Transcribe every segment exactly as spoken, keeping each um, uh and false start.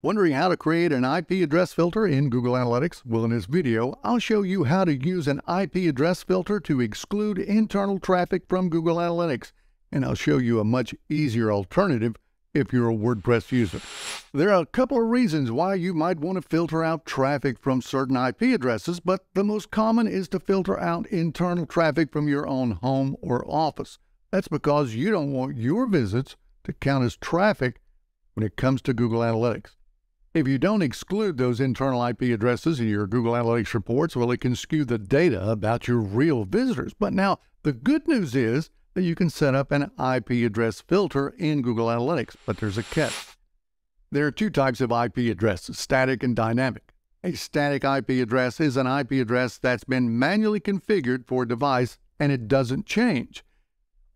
Wondering how to create an I P address filter in Google Analytics? Well, in this video, I'll show you how to use an I P address filter to exclude internal traffic from Google Analytics, and I'll show you a much easier alternative if you're a WordPress user. There are a couple of reasons why you might want to filter out traffic from certain I P addresses, but the most common is to filter out internal traffic from your own home or office. That's because you don't want your visits to count as traffic when it comes to Google Analytics. If you don't exclude those internal I P addresses in your Google Analytics reports, well, it can skew the data about your real visitors. But now, the good news is that you can set up an I P address filter in Google Analytics, but there's a catch. There are two types of I P addresses, static and dynamic. A static I P address is an I P address that's been manually configured for a device, and it doesn't change.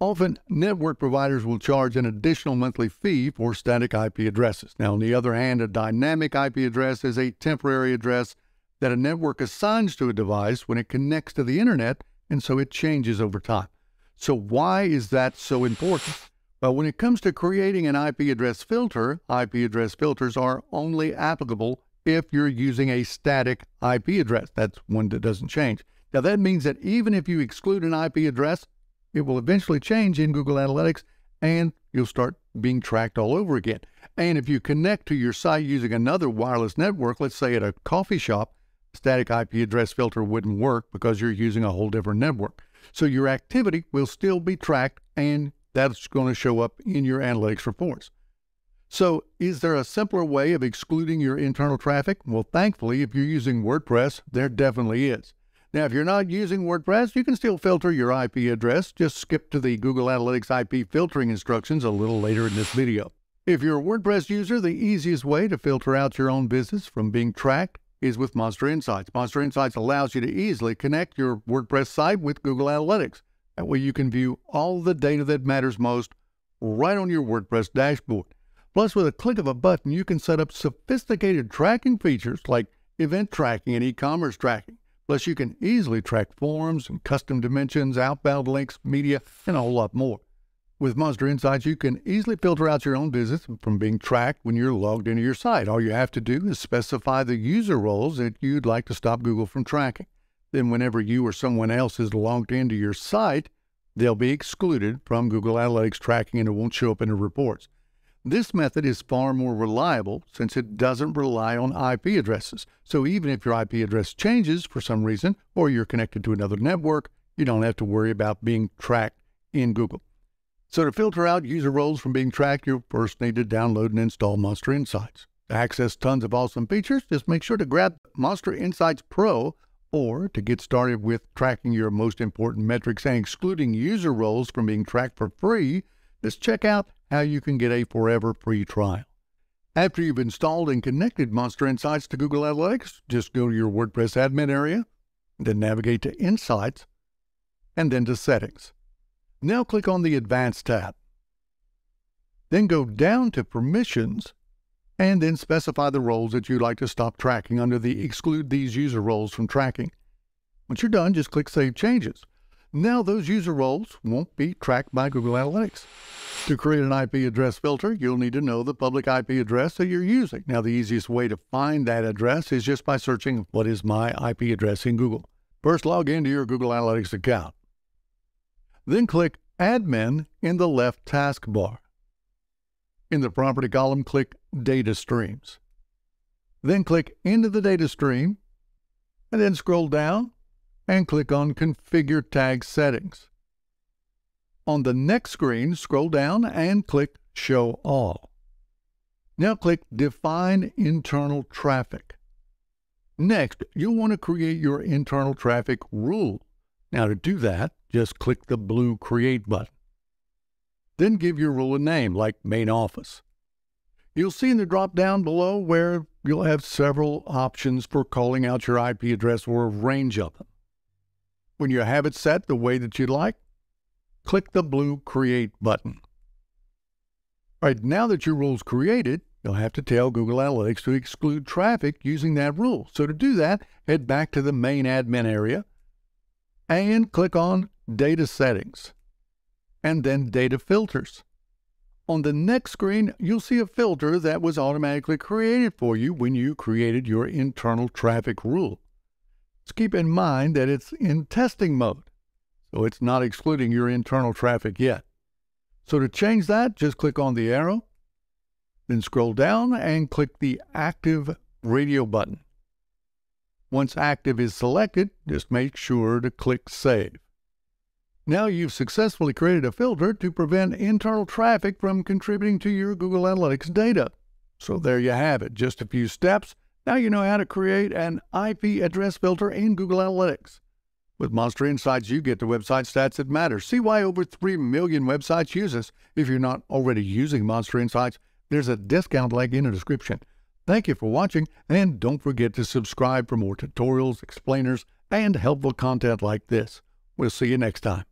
Often, network providers will charge an additional monthly fee for static I P addresses. Now, on the other hand, a dynamic I P address is a temporary address that a network assigns to a device when it connects to the internet, and so it changes over time. So why is that so important? Well, when it comes to creating an I P address filter, I P address filters are only applicable if you're using a static I P address. That's one that doesn't change. Now, that means that even if you exclude an I P address, it will eventually change in Google Analytics, and you'll start being tracked all over again. And if you connect to your site using another wireless network, let's say at a coffee shop, static I P address filter wouldn't work because you're using a whole different network. So your activity will still be tracked, and that's going to show up in your analytics reports. So is there a simpler way of excluding your internal traffic? Well, thankfully, if you're using WordPress, there definitely is. Now, if you're not using WordPress, you can still filter your I P address. Just skip to the Google Analytics I P filtering instructions a little later in this video. If you're a WordPress user, the easiest way to filter out your own business from being tracked is with Monster Insights. Monster Insights allows you to easily connect your WordPress site with Google Analytics. That way you can view all the data that matters most right on your WordPress dashboard. Plus, with a click of a button, you can set up sophisticated tracking features like event tracking and e-commerce tracking. Plus, you can easily track forms and custom dimensions, outbound links, media, and a whole lot more. With Monster Insights, you can easily filter out your own business from being tracked when you're logged into your site. All you have to do is specify the user roles that you'd like to stop Google from tracking. Then whenever you or someone else is logged into your site, they'll be excluded from Google Analytics tracking, and it won't show up in the reports. This method is far more reliable since it doesn't rely on I P addresses. So even if your I P address changes for some reason, or you're connected to another network, you don't have to worry about being tracked in Google. So to filter out user roles from being tracked, you first need to download and install Monster Insights. To access tons of awesome features, just make sure to grab Monster Insights Pro, or to get started with tracking your most important metrics and excluding user roles from being tracked for free, just check out how you can get a forever free trial. After you've installed and connected Monster Insights to Google Analytics, just go to your WordPress admin area, then navigate to Insights, and then to Settings. Now click on the Advanced tab. Then go down to Permissions, and then specify the roles that you'd like to stop tracking under the Exclude These User Roles from Tracking. Once you're done, just click Save Changes. Now those user roles won't be tracked by Google Analytics. To create an I P address filter, you'll need to know the public I P address that you're using. Now, the easiest way to find that address is just by searching, "What is my I P address in Google?" First, log into your Google Analytics account. Then click Admin in the left taskbar. In the Property column, click Data Streams. Then click into the data stream, and then scroll down and click on Configure Tag Settings. On the next screen, scroll down and click Show All. Now click Define Internal Traffic. Next, you'll want to create your internal traffic rule. Now to do that, just click the blue Create button. Then give your rule a name, like Main Office. You'll see in the drop down below where you'll have several options for calling out your I P address or a range of them. When you have it set the way that you'd like, click the blue Create button. All right, now that your rule's created, you'll have to tell Google Analytics to exclude traffic using that rule. So to do that, head back to the main admin area and click on Data Settings and then Data Filters. On the next screen, you'll see a filter that was automatically created for you when you created your internal traffic rule. Just keep in mind that it's in testing mode, so it's not excluding your internal traffic yet. So to change that, just click on the arrow, then scroll down and click the Active Radio button. Once Active is selected, just make sure to click Save. Now you've successfully created a filter to prevent internal traffic from contributing to your Google Analytics data. So there you have it, just a few steps. Now you know how to create an I P address filter in Google Analytics. With Monster Insights, you get the website stats that matter. See why over three million websites use us. If you're not already using Monster Insights, there's a discount link in the description. Thank you for watching, and don't forget to subscribe for more tutorials, explainers, and helpful content like this. We'll see you next time.